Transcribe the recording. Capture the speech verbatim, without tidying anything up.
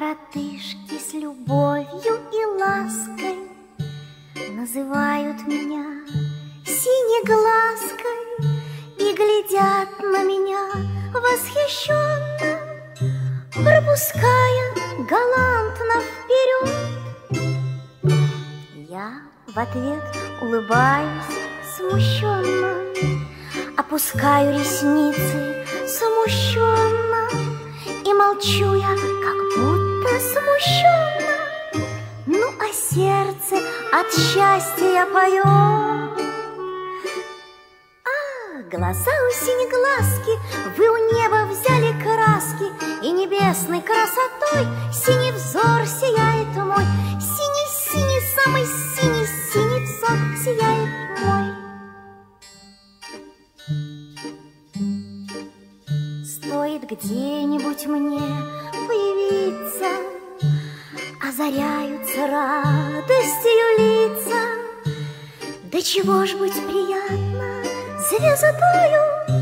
Коротышки с любовью и лаской называют меня синеглазкой и глядят на меня восхищенно, пропуская галантно вперед. Я в ответ улыбаюсь смущенно, опускаю ресницы смущенно и молчу я, как будто смущенно. Ну а сердце от счастья поет. А глаза у синеглазки, вы у неба взяли краски, и небесной красотой синий взор сияет мой. Синий-синий, самый синий-синий взор сияет мой. Стоит где-нибудь мне появиться, озаряются радостью лица. Да чего ж быть приятно звездою,